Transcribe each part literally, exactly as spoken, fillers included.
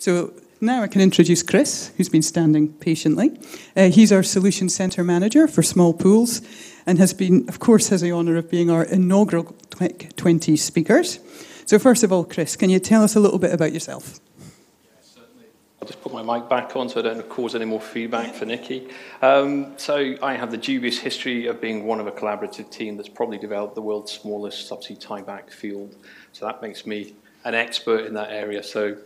So now I can introduce Chris, who's been standing patiently. Uh, he's our Solution Centre Manager for Small Pools and has been, of course, has the honour of being our inaugural twenty speakers. So first of all, Chris, can you tell us a little bit about yourself? I'll just put my mic back on so I don't cause any more feedback for Nikki. Um, so I have the dubious history of being one of a collaborative team that's probably developed the world's smallest subsea tieback field. So that makes me an expert in that area. So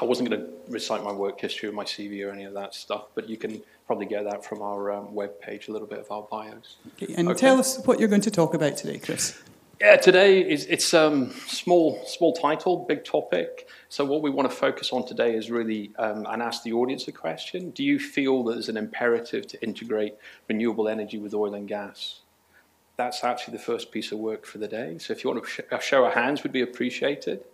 I wasn't going to recite my work history or my C V or any of that stuff, but you can probably get that from our um, webpage, a little bit of our bios. Okay, and okay. Tell us what you're going to talk about today, Chris. Yeah, today is it's um, small, small title, big topic. So what we want to focus on today is really um, and ask the audience a question: do you feel that there's an imperative to integrate renewable energy with oil and gas? That's actually the first piece of work for the day. So if you want to sh a show of hands, would be appreciated.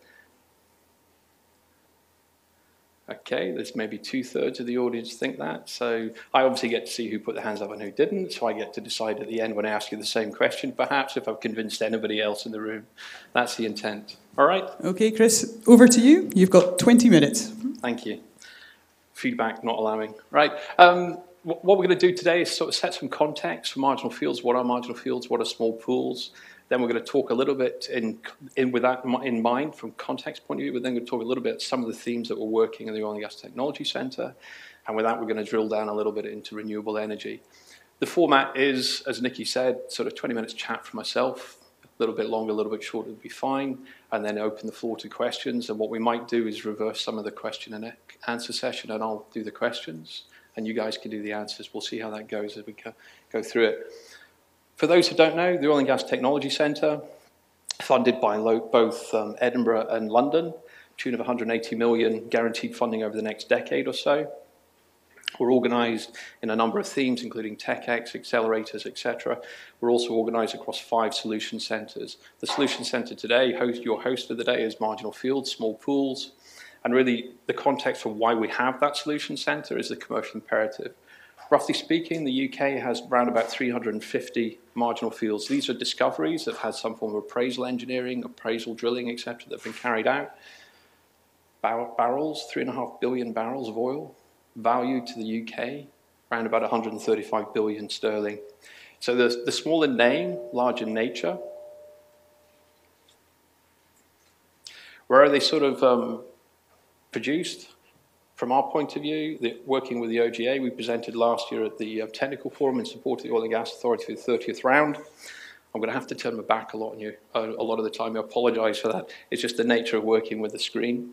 Okay, there's maybe two-thirds of the audience think that. So I obviously get to see who put their hands up and who didn't, so I get to decide at the end when I ask you the same question, perhaps if I've convinced anybody else in the room. That's the intent. All right? Okay, Chris, over to you. You've got twenty minutes. Thank you. Feedback not allowing. Right. Um, what we're going to do today is sort of set some context for marginal fields. What are marginal fields? What are small pools? Then we're going to talk a little bit in, in, with that in mind from context point of view. We're then going to talk a little bit about some of the themes that we're working in the Oil and Gas Technology Centre. And with that, we're going to drill down a little bit into renewable energy. The format is, as Nikki said, sort of twenty minutes chat for myself. A little bit longer, a little bit shorter would be fine. And then open the floor to questions. And what we might do is reverse some of the question and answer session, and I'll do the questions. And you guys can do the answers. We'll see how that goes as we go through it. For those who don't know, the Oil and Gas Technology Centre, funded by both um, Edinburgh and London, tune of one hundred eighty million, guaranteed funding over the next decade or so. We're organised in a number of themes, including TechX, accelerators, et cetera. We're also organised across five solution centres. The solution centre today, host, your host of the day, is marginal fields, small pools, and really the context for why we have that solution centre is the commercial imperative. Roughly speaking, the U K has around about three hundred fifty marginal fields. These are discoveries that have some form of appraisal engineering, appraisal drilling, et cetera, that have been carried out. Bar barrels, three and a half billion barrels of oil, valued to the U K, around about one hundred thirty-five billion sterling. So the, the small in name, large in nature. Where are they sort of um, produced? From our point of view, the, working with the O G A, we presented last year at the uh, Technical Forum in support of the Oil and Gas Authority for the thirtieth round. I'm going to have to turn my back a lot on you uh, a lot of the time. I apologise for that. It's just the nature of working with the screen.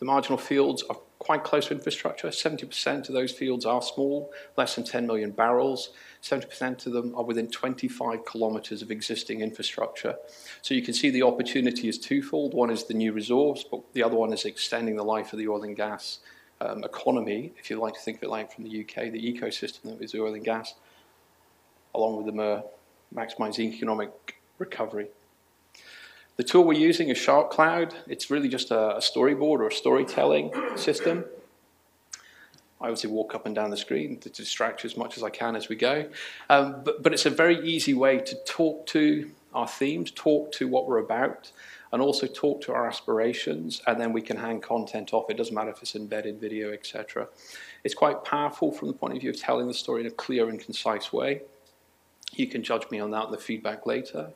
The marginal fields are quite close to infrastructure. seventy percent of those fields are small, less than ten million barrels. seventy percent of them are within twenty-five kilometres of existing infrastructure. So you can see the opportunity is twofold. One is the new resource, but the other one is extending the life of the oil and gas um, economy, if you like to think of it like from the U K, the ecosystem that is oil and gas, along with the M E R, maximising economic recovery. The tool we're using is SharpCloud. It's really just a storyboard or a storytelling system. I obviously walk up and down the screen to distract you as much as I can as we go. Um, but, but it's a very easy way to talk to our themes, talk to what we're about, and also talk to our aspirations, and then we can hang content off. It doesn't matter if it's embedded video, et cetera. It's quite powerful from the point of view of telling the story in a clear and concise way. You can judge me on that in the feedback later.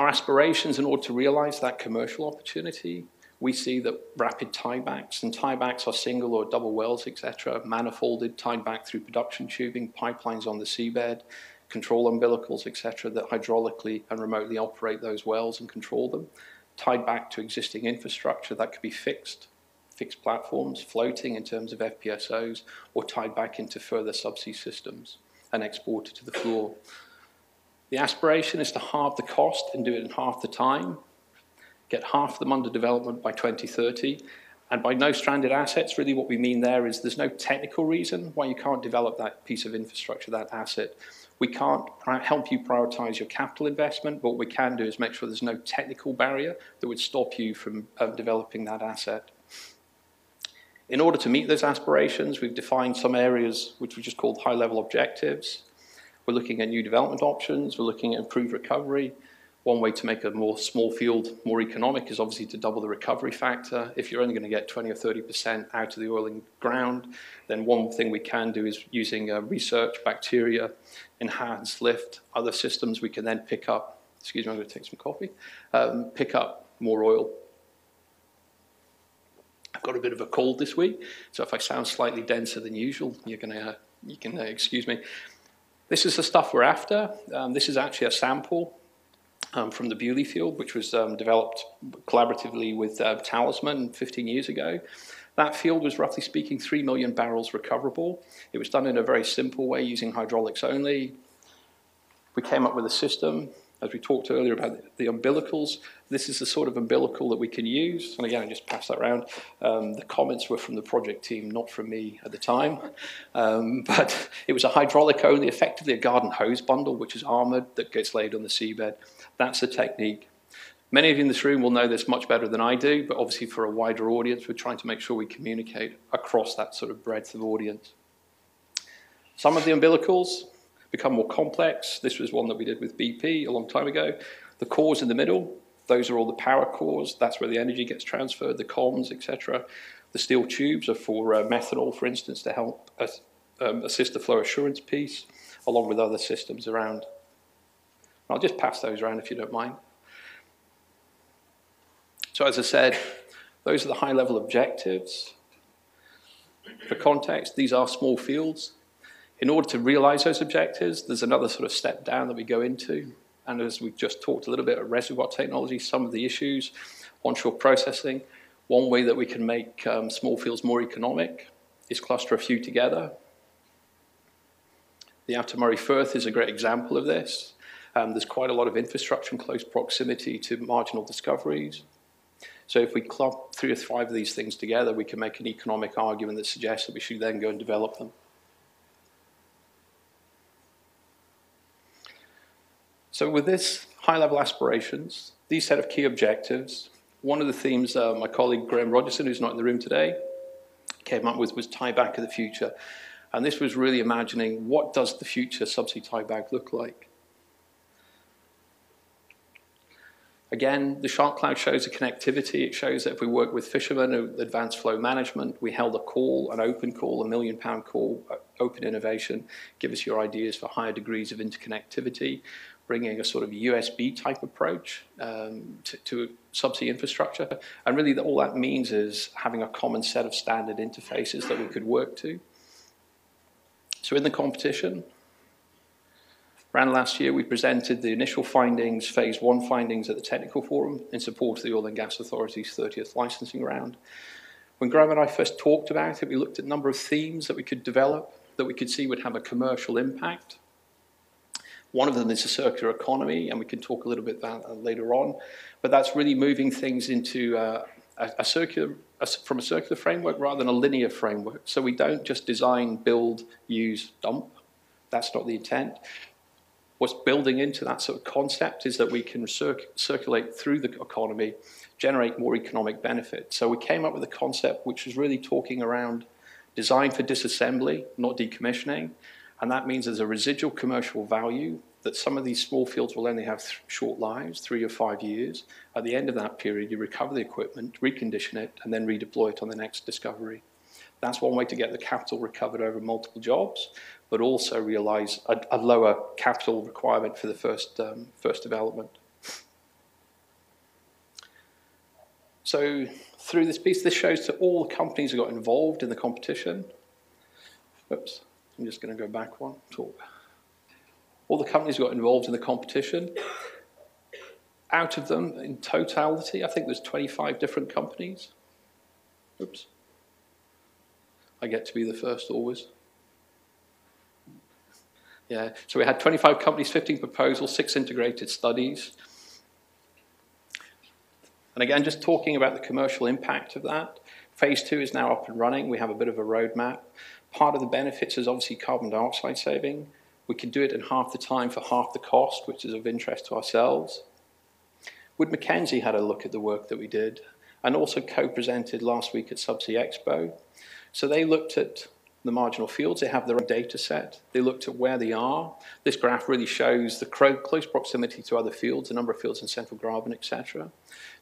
Our aspirations, in order to realize that commercial opportunity, we see that rapid tiebacks, and tiebacks are single or double wells, et cetera, manifolded, tied back through production tubing, pipelines on the seabed, control umbilicals, et cetera, that hydraulically and remotely operate those wells and control them, tied back to existing infrastructure that could be fixed, fixed platforms, floating in terms of F P S Os, or tied back into further subsea systems and exported to the floor. The aspiration is to halve the cost and do it in half the time, get half them under development by twenty thirty, and by no stranded assets, really what we mean there is there's no technical reason why you can't develop that piece of infrastructure, that asset. We can't help you prioritise your capital investment, but what we can do is make sure there's no technical barrier that would stop you from uh, developing that asset. In order to meet those aspirations, we've defined some areas which we just called high-level objectives. We're looking at new development options, we're looking at improved recovery, One way to make a more small field more economic is obviously to double the recovery factor. If you're only going to get twenty or thirty percent out of the oil in the ground, then one thing we can do is using uh, research, bacteria, enhanced lift, other systems, we can then pick up, excuse me, I'm going to take some coffee, um, pick up more oil. I've got a bit of a cold this week, so if I sound slightly denser than usual, you're going to, uh, you can uh, excuse me. This is the stuff we're after. Um, this is actually a sample Um, from the Bewley field, which was um, developed collaboratively with uh, Talisman fifteen years ago. That field was roughly speaking three million barrels recoverable. It was done in a very simple way using hydraulics only. We came up with a system, as we talked earlier about the umbilicals. This is the sort of umbilical that we can use. And again, I just pass that around. Um, the comments were from the project team, not from me at the time. Um, but it was a hydraulic only, effectively a garden hose bundle, which is armored, that gets laid on the seabed. That's the technique. Many of you in this room will know this much better than I do, but obviously for a wider audience, we're trying to make sure we communicate across that sort of breadth of audience. Some of the umbilicals become more complex. This was one that we did with B P a long time ago. The cores in the middle, those are all the power cores. That's where the energy gets transferred, the comms, et cetera. The steel tubes are for uh, methanol, for instance, to help us, um, assist the flow assurance piece, along with other systems around. I'll just pass those around if you don't mind. So as I said, those are the high-level objectives. For context, these are small fields. In order to realize those objectives, there's another sort of step down that we go into. And as we just talked a little bit about reservoir technology, some of the issues, onshore processing. One way that we can make um, small fields more economic is cluster a few together. The Outer Moray Firth is a great example of this. Um, there's quite a lot of infrastructure in close proximity to marginal discoveries. So if we clump three or five of these things together, we can make an economic argument that suggests that we should then go and develop them. So with this high-level aspirations, these set of key objectives, one of the themes uh, my colleague Graham Rogerson, who's not in the room today, came up with was tieback of the future. And this was really imagining what does the future subsea tieback look like? Again, the SharpCloud shows the connectivity. It shows that if we work with fishermen and advanced flow management, we held a call, an open call, a million pound call, open innovation. Give us your ideas for higher degrees of interconnectivity, bringing a sort of U S B type approach um, to, to subsea infrastructure. And really all that means is having a common set of standard interfaces that we could work to. So in the competition, around last year, we presented the initial findings, phase one findings at the Technical Forum in support of the Oil and Gas Authority's thirtieth licensing round. When Graham and I first talked about it, we looked at a number of themes that we could develop, that we could see would have a commercial impact. One of them is the circular economy, and we can talk a little bit about that later on, but that's really moving things into uh, a, a circular, a, from a circular framework rather than a linear framework. So we don't just design, build, use, dump. That's not the intent. What's building into that sort of concept is that we can circ circulate through the economy, generate more economic benefit. So we came up with a concept which is really talking around design for disassembly, not decommissioning. And that means there's a residual commercial value that some of these small fields will only have th short lives, three or five years. At the end of that period, you recover the equipment, recondition it, and then redeploy it on the next discovery. That's one way to get the capital recovered over multiple jobs, but also realize a, a lower capital requirement for the first, um, first development. So through this piece, this shows that all the companies that got involved in the competition. Oops, I'm just going to go back one. Talk. All the companies that got involved in the competition. Out of them, in totality, I think there's twenty-five different companies. Oops. I get to be the first always. Yeah, so we had twenty-five companies, fifteen proposals, six integrated studies. And again, just talking about the commercial impact of that, phase two is now up and running. We have a bit of a roadmap. Part of the benefits is obviously carbon dioxide saving. We can do it in half the time for half the cost, which is of interest to ourselves. Wood Mackenzie had a look at the work that we did and also co-presented last week at Subsea Expo. So they looked at the marginal fields. They have their own data set. They looked at where they are. This graph really shows the close proximity to other fields, the number of fields in central Graben, et cetera.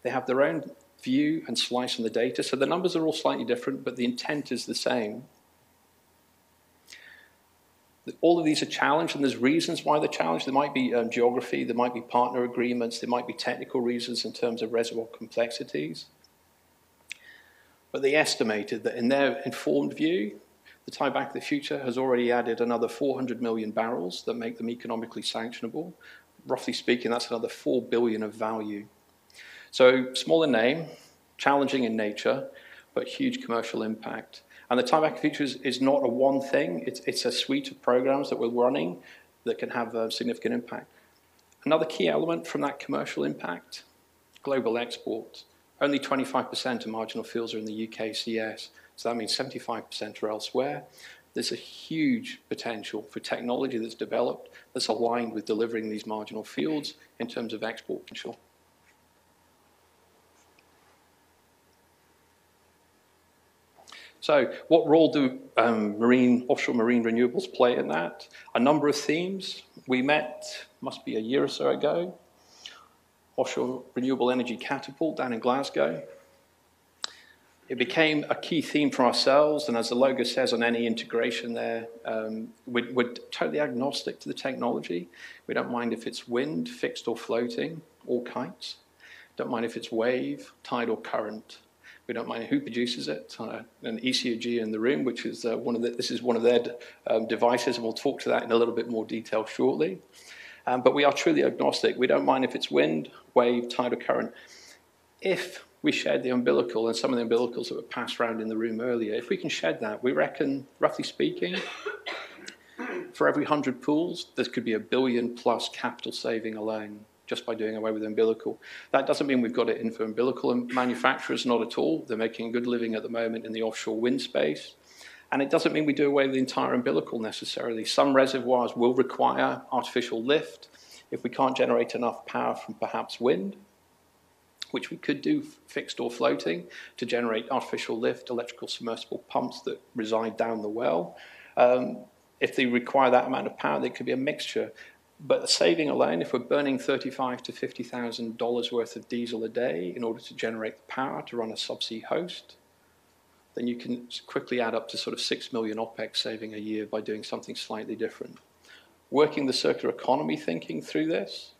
They have their own view and slice on the data. So the numbers are all slightly different, but the intent is the same. All of these are challenged, and there's reasons why they're challenged. There might be um, geography, there might be partner agreements, there might be technical reasons in terms of reservoir complexities. But they estimated that in their informed view, the tieback of the future has already added another four hundred million barrels that make them economically sanctionable. Roughly speaking, that's another four billion of value. So small in name, challenging in nature, but huge commercial impact. And the tieback features is not a one thing. It's, it's a suite of programs that we're running that can have a significant impact. Another key element from that commercial impact, global exports. Only twenty-five percent of marginal fields are in the U K C S, so that means seventy-five percent are elsewhere. There's a huge potential for technology that's developed that's aligned with delivering these marginal fields in terms of export potential. So what role do um, marine, offshore marine renewables play in that? A number of themes. We met, must be a year or so ago, Offshore Renewable Energy Catapult down in Glasgow. It became a key theme for ourselves, and as the logo says on any integration there, um, we're, we're totally agnostic to the technology. We don't mind if it's wind, fixed or floating, or kites. Don't mind if it's wave, tide or current. We don't mind who produces it. Uh, an E C O G in the room, which is uh, one of the, this is one of their um, devices, and we'll talk to that in a little bit more detail shortly. Um, but we are truly agnostic. We don't mind if it's wind, wave, tidal current. If we shed the umbilical and some of the umbilicals that were passed around in the room earlier, if we can shed that, we reckon, roughly speaking, for every hundred pools, there could be a billion plus capital saving alone, just by doing away with umbilical. That doesn't mean we've got it in for umbilical manufacturers, not at all. They're making a good living at the moment in the offshore wind space. And it doesn't mean we do away with the entire umbilical necessarily. Some reservoirs will require artificial lift if we can't generate enough power from perhaps wind, which we could do fixed or floating to generate artificial lift, electrical submersible pumps that reside down the well. Um, if they require that amount of power, there could be a mixture. But the saving alone, if we're burning thirty-five thousand to fifty thousand dollars worth of diesel a day in order to generate the power to run a subsea host, then you can quickly add up to sort of six million OPEX saving a year by doing something slightly different. Working the circular economy thinking through this,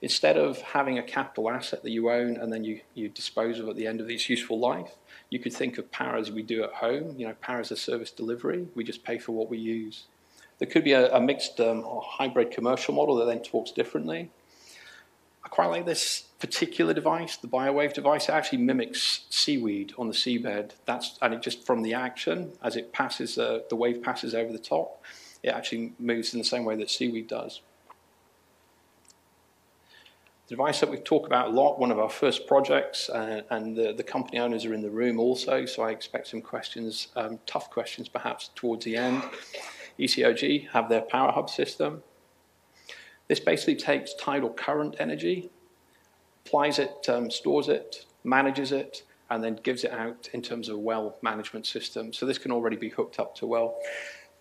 instead of having a capital asset that you own and then you, you dispose of at the end of its useful life, you could think of power as we do at home, you know, power as a service delivery. We just pay for what we use. There could be a, a mixed um, or hybrid commercial model that then talks differently. I quite like this particular device, the BioWave device. It actually mimics seaweed on the seabed. That's, and it just, from the action, as it passes, uh, the wave passes over the top, it actually moves in the same way that seaweed does. The device that we talk about a lot, one of our first projects, uh, and the, the company owners are in the room also, so I expect some questions, um, tough questions perhaps, towards the end. E C O G have their power hub system. This basically takes tidal current energy, applies it, um, stores it, manages it, and then gives it out in terms of a well management system. So this can already be hooked up to well.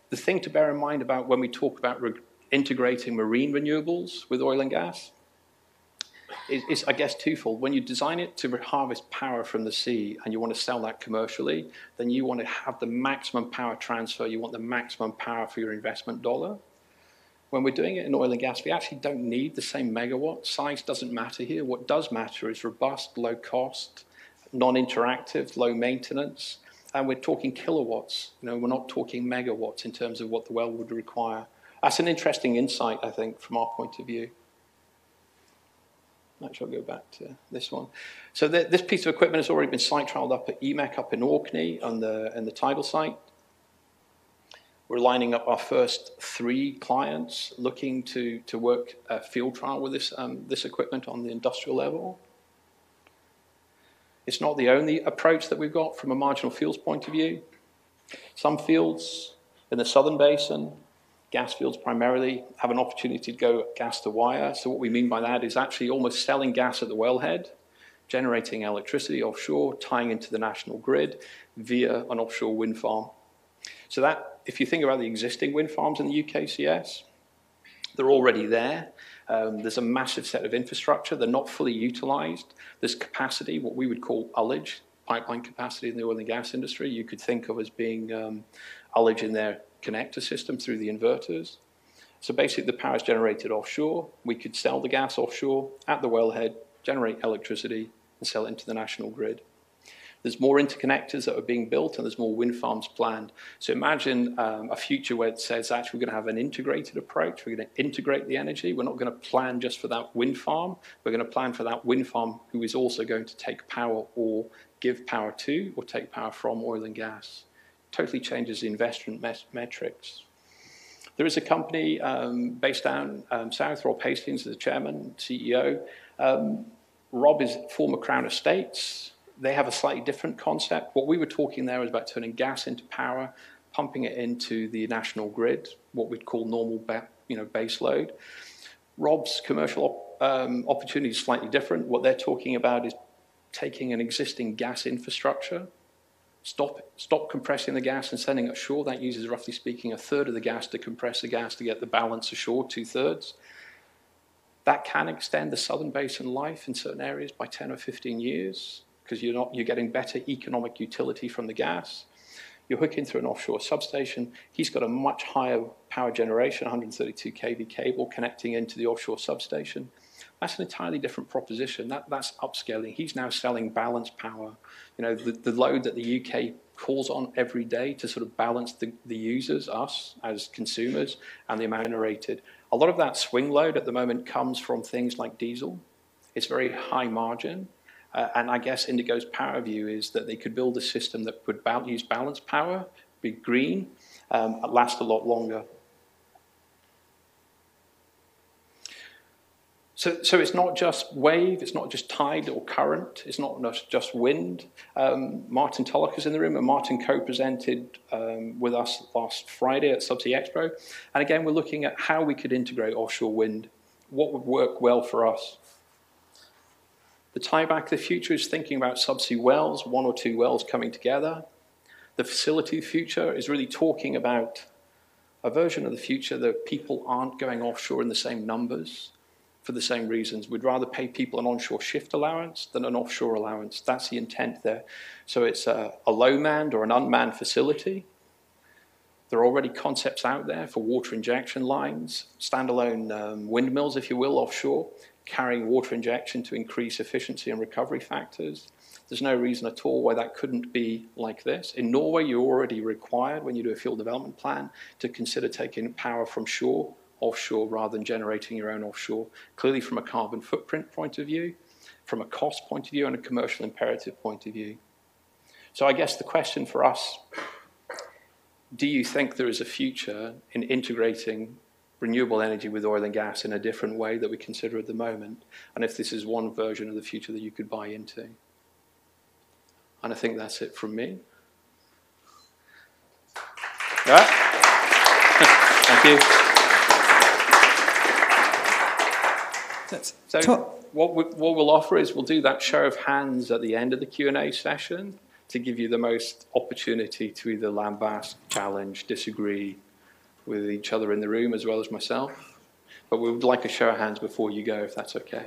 The thing to bear in mind about when we talk about re integrating marine renewables with oil and gas is, is, I guess, twofold. When you design it to harvest power from the sea and you want to sell that commercially, then you want to have the maximum power transfer. You want the maximum power for your investment dollar. When we're doing it in oil and gas, we actually don't need the same megawatt. Size doesn't matter here. What does matter is robust, low cost, non-interactive, low maintenance. And we're talking kilowatts. You know, we're not talking megawatts in terms of what the well would require. That's an interesting insight, I think, from our point of view. Actually, I'll go back to this one. So the, this piece of equipment has already been site-trialled up at E M E C up in Orkney on the, on the tidal site. We're lining up our first three clients looking to, to work a field trial with this, um, this equipment on the industrial level. It's not the only approach that we've got from a marginal fields point of view. Some fields in the southern basin, gas fields primarily, have an opportunity to go gas to wire. So what we mean by that is actually almost selling gas at the wellhead, generating electricity offshore, tying into the national grid via an offshore wind farm. So that, if you think about the existing wind farms in the U K C S, they're already there. Um, there's a massive set of infrastructure. They're not fully utilised. There's capacity, what we would call ullage, pipeline capacity in the oil and gas industry. You could think of as being um, ullage in their connector system through the inverters. So basically the power is generated offshore. We could sell the gas offshore at the wellhead, generate electricity, and sell it into the national grid. There's more interconnectors that are being built, and there's more wind farms planned. So imagine um, a future where it says, actually, we're going to have an integrated approach. We're going to integrate the energy. We're not going to plan just for that wind farm. We're going to plan for that wind farm who is also going to take power or give power to or take power from oil and gas. Totally changes the investment met metrics. There is a company um, based down um, south. Rob Hastings is the chairman, C E O. Um, Rob is former Crown Estates. They have a slightly different concept. What we were talking there was about turning gas into power, pumping it into the national grid, what we'd call normal ba you know, base load. Rob's commercial op um, opportunity is slightly different. What they're talking about is taking an existing gas infrastructure, stop, stop compressing the gas and sending it ashore. That uses, roughly speaking, a third of the gas to compress the gas to get the balance ashore, two-thirds. That can extend the southern basin life in certain areas by ten or fifteen years. Because you're not, you're getting better economic utility from the gas. You're hooking through an offshore substation. He's got a much higher power generation, one hundred thirty-two k V cable connecting into the offshore substation. That's an entirely different proposition. That, that's upscaling. He's now selling balanced power. You know, the, the load that the U K calls on every day to sort of balance the, the users, us as consumers, and the amount generated. A lot of that swing load at the moment comes from things like diesel. It's very high margin. Uh, and I guess Indigo's power view is that they could build a system that would ba use balanced power, be green, um, last a lot longer. So, so it's not just wave, it's not just tide or current, it's not just wind. Um, Martin Tulloch is in the room, and Martin co-presented um, with us last Friday at Subsea Expo. And again, we're looking at how we could integrate offshore wind. What would work well for us? The tieback of the future is thinking about subsea wells, one or two wells coming together. The facility of the future is really talking about a version of the future that people aren't going offshore in the same numbers for the same reasons. We'd rather pay people an onshore shift allowance than an offshore allowance. That's the intent there. So it's a, a low-manned or an unmanned facility. There are already concepts out there for water injection lines, standalone um, windmills, if you will, offshore, carrying water injection to increase efficiency and recovery factors. There's no reason at all why that couldn't be like this. In Norway, you're already required, when you do a field development plan, to consider taking power from shore, offshore, rather than generating your own offshore. Clearly from a carbon footprint point of view, from a cost point of view, and a commercial imperative point of view. So I guess the question for us, do you think there is a future in integrating renewable energy with oil and gas in a different way that we consider at the moment, and if this is one version of the future that you could buy into? And I think that's it from me. Yeah. Thank you. That's so what, we, what we'll offer is we'll do that show of hands at the end of the Q and A session to give you the most opportunity to either lambast, challenge, disagree with each other in the room as well as myself. But we would like a show of hands before you go, if that's okay.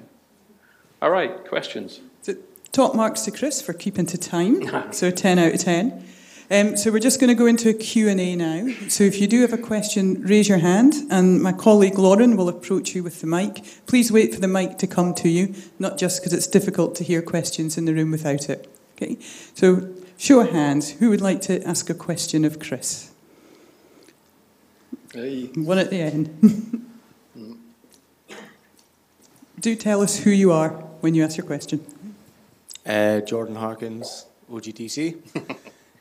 All right, questions? So top marks to Chris for keeping to time. So ten out of ten. Um, so we're just going to go into a Q and A now. So if you do have a question, raise your hand, and my colleague Lauren will approach you with the mic. Please wait for the mic to come to you, not just because it's difficult to hear questions in the room without it. Okay. So show of hands, who would like to ask a question of Chris? Hey. One at the end. mm. Do tell us who you are when you ask your question. Uh, Jordan Harkins, O G T C.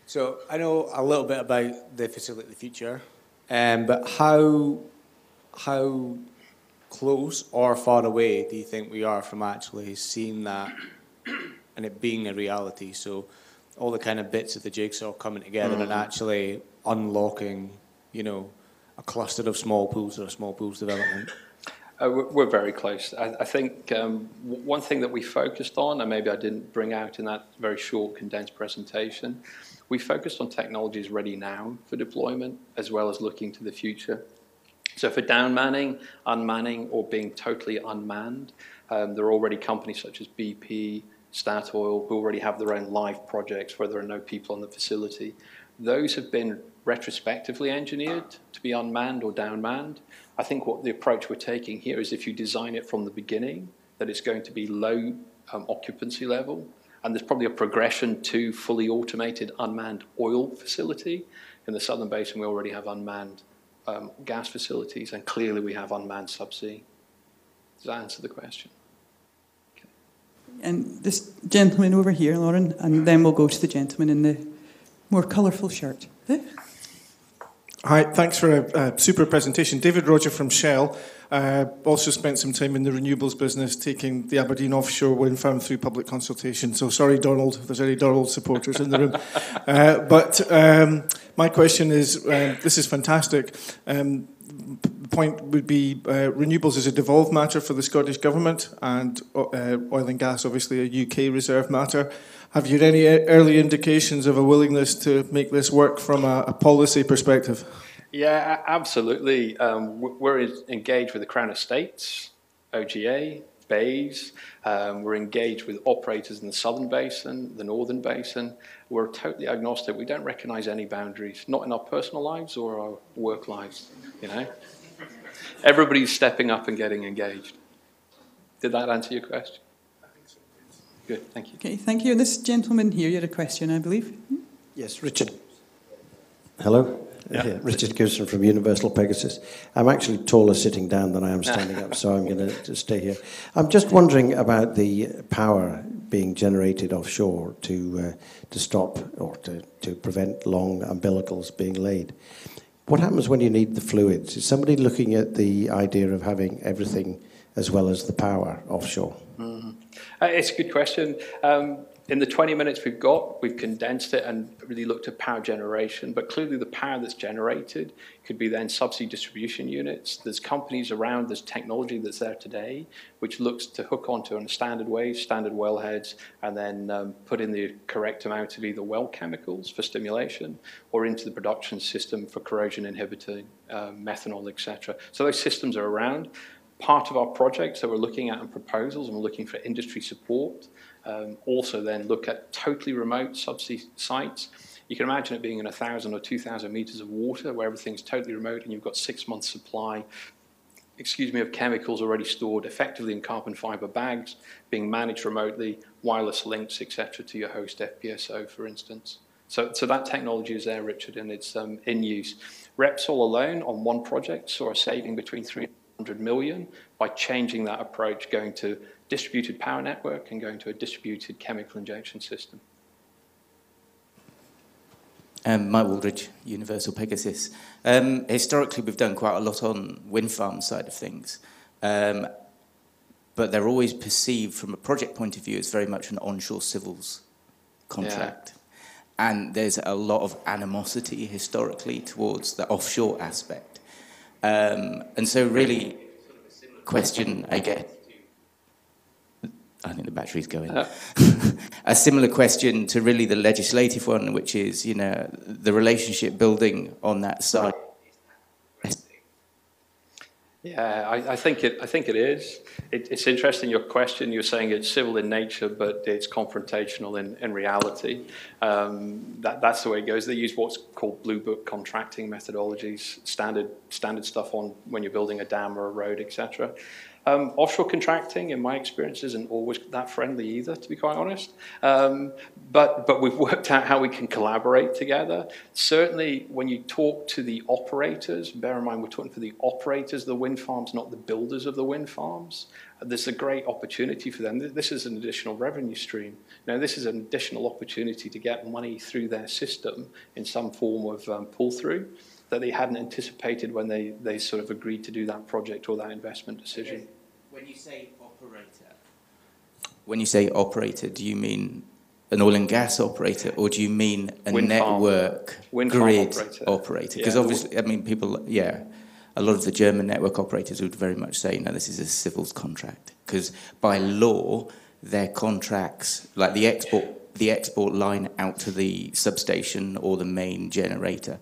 So I know a little bit about the facility of the future, um, but how, how close or far away do you think we are from actually seeing that and it being a reality? So all the kind of bits of the jigsaw coming together mm. and actually unlocking, you know, a cluster of small pools or a small pools development? Uh, we're very close. I, I think um, one thing that we focused on, and maybe I didn't bring out in that very short, condensed presentation, we focused on technologies ready now for deployment, as well as looking to the future. So for downmanning, unmanning, or being totally unmanned, um, there are already companies such as B P, Statoil, who already have their own live projects where there are no people on the facility. Those have been retrospectively engineered to be unmanned or downmanned. I think what the approach we're taking here is if you design it from the beginning, that it's going to be low um, occupancy level, and there's probably a progression to fully automated unmanned oil facility. In the Southern Basin, we already have unmanned um, gas facilities, and clearly we have unmanned subsea. Does that answer the question? Okay. And this gentleman over here, Lauren, and then we'll go to the gentleman in the more colourful shirt. Hi, thanks for a, a super presentation. David Roger from Shell. Uh, also spent some time in the renewables business, taking the Aberdeen offshore wind farm through public consultation. So sorry, Donald, if there's any Donald supporters in the room. Uh, but um, my question is, uh, this is fantastic. Um, the point would be uh, renewables is a devolved matter for the Scottish Government, and uh, oil and gas, obviously, a U K reserve matter. Have you any early indications of a willingness to make this work from a, a policy perspective? Yeah, absolutely. Um, we're engaged with the Crown Estates, O G A, Bays. Um, we're engaged with operators in the Southern Basin, the Northern Basin. We're totally agnostic. We don't recognise any boundaries, not in our personal lives or our work lives. You know, everybody's stepping up and getting engaged. Did that answer your question? Good, thank you. Okay, thank you. This gentleman here, you had a question, I believe. Yes, Richard. Hello. Yeah. Yeah, Richard Gibson from Universal Pegasus. I'm actually taller sitting down than I am standing up, so I'm going to stay here. I'm just wondering about the power being generated offshore to uh, to stop or to, to prevent long umbilicals being laid. What happens when you need the fluids? Is somebody looking at the idea of having everything as well as the power offshore? Mm-hmm. Uh, it's a good question. Um, in the twenty minutes we've got, we've condensed it and really looked at power generation, but clearly the power that's generated could be then subsea distribution units. There's companies around, there's technology that's there today, which looks to hook onto a standard wave, standard wellheads, and then um, put in the correct amount of either well chemicals for stimulation or into the production system for corrosion inhibitor, uh, methanol, et cetera. So those systems are around. Part of our projects that we're looking at and proposals, and we're looking for industry support, um, also then look at totally remote subsea sites. You can imagine it being in one thousand or two thousand meters of water where everything's totally remote and you've got six months supply, excuse me, of chemicals already stored effectively in carbon fiber bags, being managed remotely, wireless links, et cetera, to your host F P S O, for instance. So, so that technology is there, Richard, and it's um, in use. Repsol alone on one project saw a saving between three one hundred million by changing that approach, going to distributed power network and going to a distributed chemical injection system. Um, Mike Walbridge, Universal Pegasus. Um, historically, we've done quite a lot on wind farm side of things, um, but they're always perceived from a project point of view as very much an onshore civils contract. Yeah. And there's a lot of animosity historically towards the offshore aspect. Um, and so really, question, I guess, I think the battery's going. Uh. A similar question to really the legislative one, which is, you know, the relationship building on that side. Yeah, I, I think it. I think it is. It, it's interesting. Your question. You're saying it's civil in nature, but it's confrontational in in reality. Um, that that's the way it goes. They use what's called blue book contracting methodologies, standard standard stuff on when you're building a dam or a road, et cetera. Um, offshore contracting, in my experience, isn't always that friendly either, to be quite honest. Um, but, but we've worked out how we can collaborate together. Certainly, when you talk to the operators, bear in mind we're talking to the operators of the wind farms, not the builders of the wind farms. There's a great opportunity for them. This is an additional revenue stream. Now, this is an additional opportunity to get money through their system in some form of um, pull-through that they hadn't anticipated when they, they sort of agreed to do that project or that investment decision. When you say operator, when you say operator, do you mean an oil and gas operator, or do you mean a wind network farm, wind grid farm operator? Because yeah, obviously, I mean, people, yeah. a lot of the German network operators would very much say, no, this is a civils contract, because by law, their contracts, like the export, the export line out to the substation or the main generator,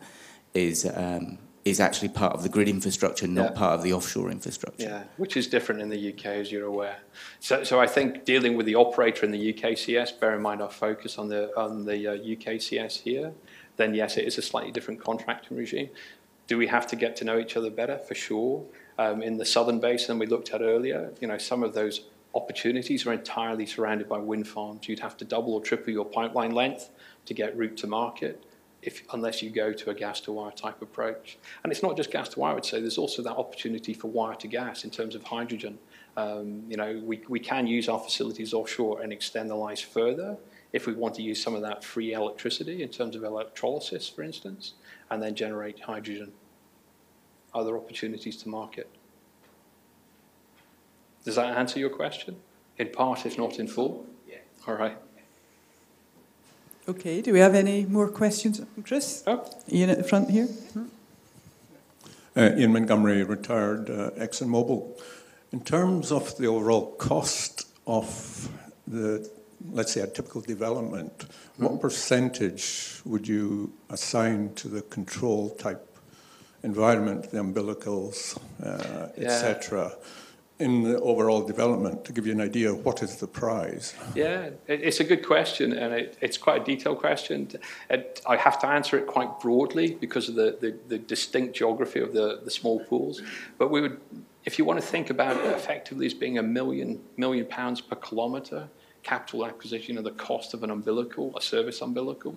is um, is actually part of the grid infrastructure, not yeah. part of the offshore infrastructure. Yeah, which is different in the U K, as you're aware. So, so I think dealing with the operator in the U K C S, bear in mind our focus on the on the uh, U K C S here, then yes, it is a slightly different contracting regime. Do we have to get to know each other better? For sure. Um, in the southern basin we looked at earlier, you know, some of those opportunities are entirely surrounded by wind farms. You'd have to double or triple your pipeline length to get route to market, if, unless you go to a gas-to-wire type approach. And it's not just gas-to-wire, I would say. There's also that opportunity for wire-to-gas in terms of hydrogen. Um, you know, we, we can use our facilities offshore and extend the lives further if we want to use some of that free electricity in terms of electrolysis, for instance, and then generate hydrogen. Other opportunities to market. Does that answer your question? In part, if not in full? Yeah. All right. Okay, do we have any more questions? Chris? Oh. Ian at the front here. Hmm? Uh, Ian Montgomery, retired uh, ExxonMobil. In terms of the overall cost of the, let's say, a typical development, hmm. what percentage would you assign to the control type environment, the umbilicals, uh, yeah. et cetera, in the overall development, to give you an idea of what is the prize? Yeah, it's a good question, and it, it's quite a detailed question. It, I have to answer it quite broadly because of the, the, the distinct geography of the, the small pools. But we would, if you want to think about it effectively as being a million, million pounds per kilometre, capital acquisition of the cost of an umbilical, a service umbilical,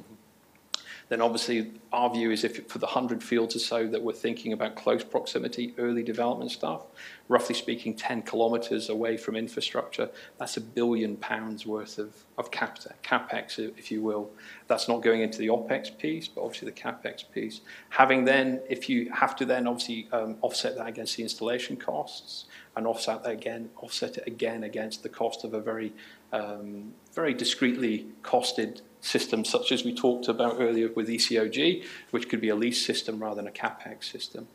then obviously our view is if for the one hundred fields or so that we're thinking about close proximity, early development stuff, roughly speaking ten kilometres away from infrastructure, that's a billion pounds worth of, of capex, if you will. That's not going into the OPEX piece, but obviously the capex piece. Having then, if you have to then obviously um, offset that against the installation costs and offset that again, offset it again against the cost of a very, um, very discreetly costed systems such as we talked about earlier with E C O G, which could be a lease system rather than a capex system.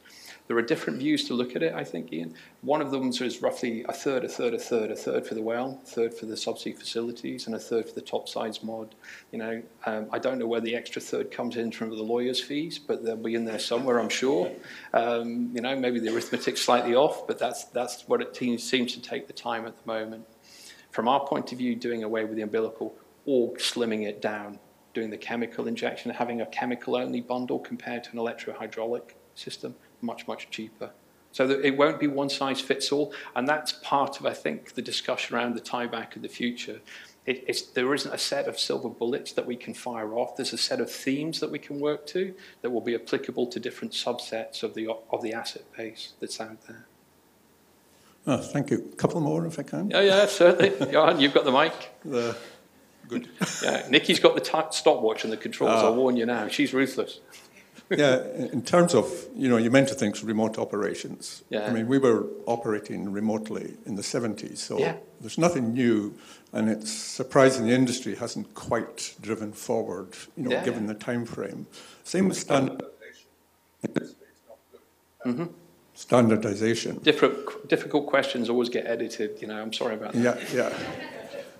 There are different views to look at it, I think, Ian. One of them is roughly a third, a third, a third, a third for the well, a third for the subsea facilities, and a third for the topsides mod. You know, um, I don't know where the extra third comes in from the lawyers' fees, but they'll be in there somewhere, I'm sure. Um, you know, maybe the arithmetic's slightly off, but that's, that's what it seems to take the time at the moment. From our point of view, doing away with the umbilical, or slimming it down, doing the chemical injection, having a chemical-only bundle compared to an electro-hydraulic system, much, much cheaper. So that it won't be one-size-fits-all, and that's part of, I think, the discussion around the tieback of the future. It, it's, there isn't a set of silver bullets that we can fire off. There's a set of themes that we can work to that will be applicable to different subsets of the, of the asset base that's out there. Oh, thank you. A couple more, if I can. Oh, yeah, certainly. Johan, you've got the mic. The Good. Yeah, Nikki's got the t stopwatch and the controls. Uh, I'll warn you now. She's ruthless. Yeah, in terms of, you know, you meant to think remote operations. Yeah. I mean, we were operating remotely in the seventies, so yeah. there's nothing new, and it's surprising the industry hasn't quite driven forward, you know, yeah. given the time frame. Same with standardization. Mm-hmm. Standardization. Different, difficult questions always get edited. You know, I'm sorry about that. Yeah, yeah.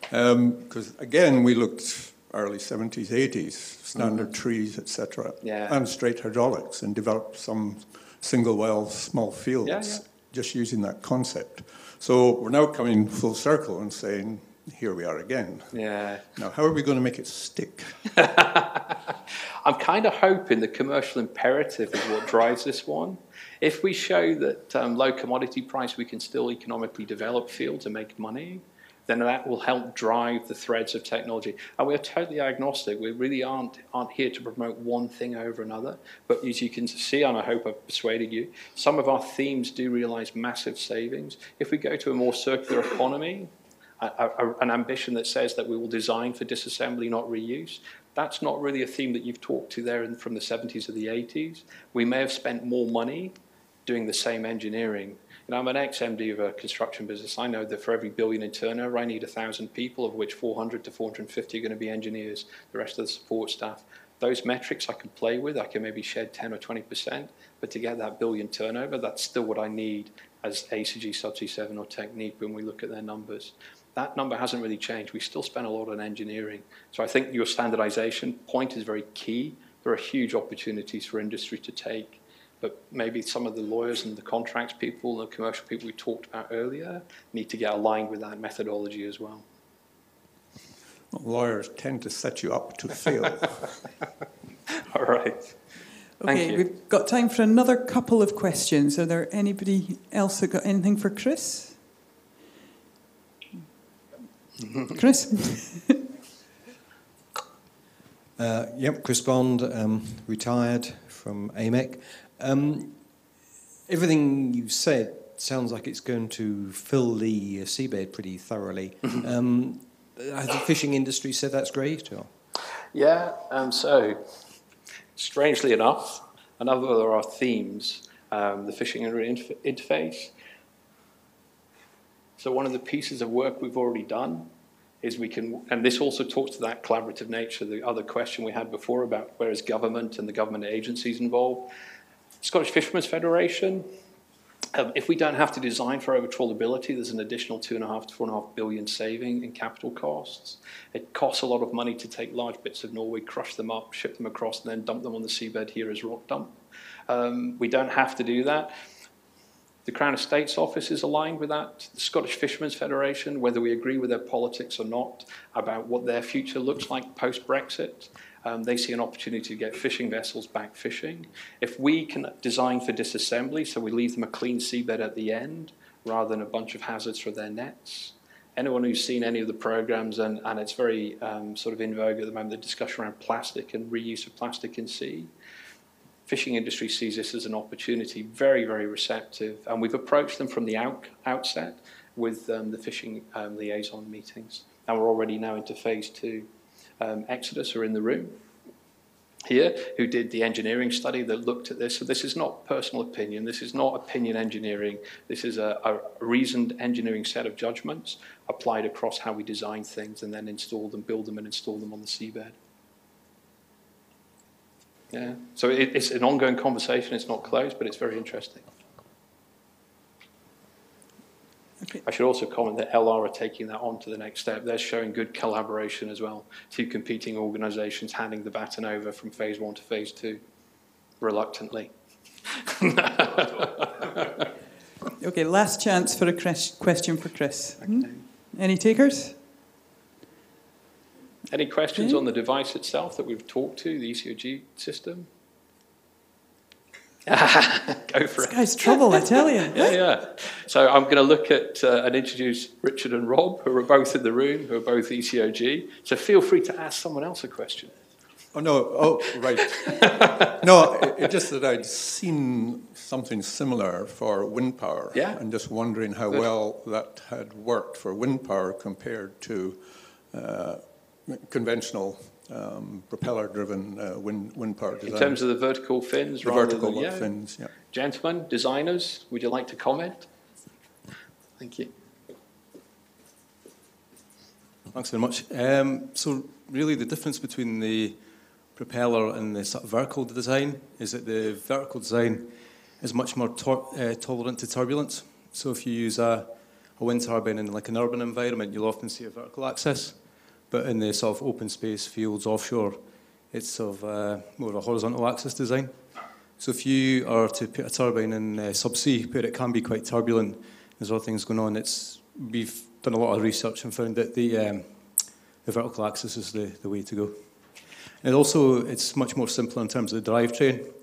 Because, um, again, we looked early seventies, eighties, standard mm-hmm. trees, et cetera, yeah. and straight hydraulics, and developed some single-well small fields, yeah, yeah. just using that concept. So we're now coming full circle and saying, here we are again. Yeah. Now, how are we going to make it stick? I'm kind of hoping the commercial imperative is what drives this one. If we show that um, low commodity price, we can still economically develop fields and make money, then that will help drive the threads of technology. And we're totally agnostic. We really aren't, aren't here to promote one thing over another. But as you can see, and I hope I've persuaded you, some of our themes do realize massive savings. If we go to a more circular economy, a, a, an ambition that says that we will design for disassembly, not reuse, that's not really a theme that you've talked to there in, from the seventies or the eighties. We may have spent more money doing the same engineering. And I'm an ex-M D of a construction business. I know that for every billion in turnover, I need one thousand people, of which four hundred to four hundred fifty are going to be engineers, the rest of the support staff. Those metrics I can play with. I can maybe shed ten or twenty percent, but to get that billion turnover, that's still what I need as A C G, Subsea seven or Technique when we look at their numbers. That number hasn't really changed. We still spend a lot on engineering. So I think your standardization point is very key. There are huge opportunities for industry to take, but maybe some of the lawyers and the contracts people and the commercial people we talked about earlier need to get aligned with that methodology as well. Well, lawyers tend to set you up to fail. All right. Okay, we've got time for another couple of questions. Are there anybody else that got anything for Chris? Chris? uh, yep, Chris Bond, um, retired from E M E C. Um, everything you've said sounds like it's going to fill the uh, seabed pretty thoroughly. Um, has the fishing industry said that's great? Or? Yeah, um, so strangely enough, another of our themes, um, the fishing interf interface. So one of the pieces of work we've already done is we can, and this also talks to that collaborative nature, the other question we had before about where is government and the government agencies involved. Scottish Fishermen's Federation, um, if we don't have to design for overtrawlability, there's an additional two and a half to four and a half billion saving in capital costs. It costs a lot of money to take large bits of Norway, crush them up, ship them across, and then dump them on the seabed here as rock dump. Um, we don't have to do that. The Crown Estates office is aligned with that. The Scottish Fishermen's Federation, whether we agree with their politics or not, about what their future looks like post-Brexit, um, they see an opportunity to get fishing vessels back fishing. If we can design for disassembly, so we leave them a clean seabed at the end, rather than a bunch of hazards for their nets. Anyone who's seen any of the programs, and, and it's very um, sort of in vogue at the moment, the discussion around plastic and reuse of plastic in sea. Fishing industry sees this as an opportunity, very, very receptive. And we've approached them from the out outset with um, the fishing um, liaison meetings. And we're already now into phase two. Um, Exodus are in the room here, who did the engineering study that looked at this. So this is not personal opinion. This is not opinion engineering. This is a, a reasoned engineering set of judgments applied across how we design things and then install them, build them, and install them on the seabed. Yeah, so it, it's an ongoing conversation. It's not closed, but it's very interesting. Okay. I should also comment that L R are taking that on to the next step. They're showing good collaboration as well. Two competing organisations handing the baton over from phase one to phase two, reluctantly. Okay, last chance for a question for Chris. Okay. Hmm? Any takers? Any questions okay. on the device itself that we've talked to, the E C O G system? Go for this it. This guy's trouble, I tell you. yeah, yeah. So I'm going to look at uh, and introduce Richard and Rob, who are both in the room, who are both E C O G. So feel free to ask someone else a question. Oh, no. Oh, right. No, it, just that I'd seen something similar for wind power. Yeah. And just wondering how Good. well that had worked for wind power compared to... Uh, conventional um, propeller-driven uh, wind, wind power design. In terms of the vertical fins, the rather vertical than, yeah. fins, yeah. Gentlemen, designers, would you like to comment? Thank you. Thanks very much. Um, so really the difference between the propeller and the sort of vertical design is that the vertical design is much more tor uh, tolerant to turbulence. So if you use a, a wind turbine in like an urban environment, you'll often see a vertical axis. But in the sort of open space fields offshore, it's sort of uh, more of a horizontal axis design. So if you are to put a turbine in uh, subsea, where it can be quite turbulent, there's other things going on. It's we've done a lot of research and found that the um, the vertical axis is the, the way to go. And also, it's much more simple in terms of the drivetrain. Yep.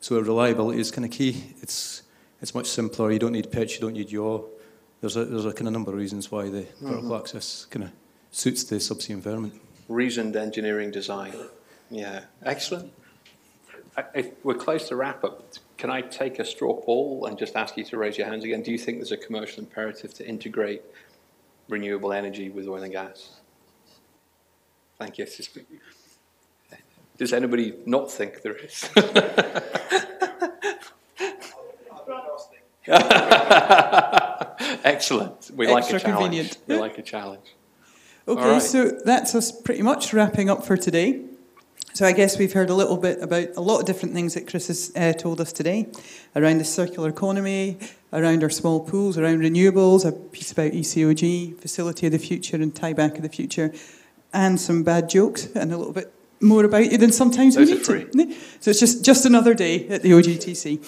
So reliability is kind of key. It's it's much simpler. You don't need pitch. You don't need yaw. There's a there's a kind of number of reasons why the mm-hmm. vertical axis kind of suits the subsea environment. Reasoned engineering design. Yeah, excellent. I, if we're close to wrap up. Can I take a straw poll and just ask you to raise your hands again? Do you think there's a commercial imperative to integrate renewable energy with oil and gas? Thank you. Does anybody not think there is? Excellent. We like a challenge. We like a challenge. Okay, right. So that's us pretty much wrapping up for today. So I guess we've heard a little bit about a lot of different things that Chris has uh, told us today, around the circular economy, around our small pools, around renewables, a piece about E C O G, facility of the future and tieback of the future, and some bad jokes and a little bit more about you than sometimes those we need are free. To. So it's just, just another day at the O G T C.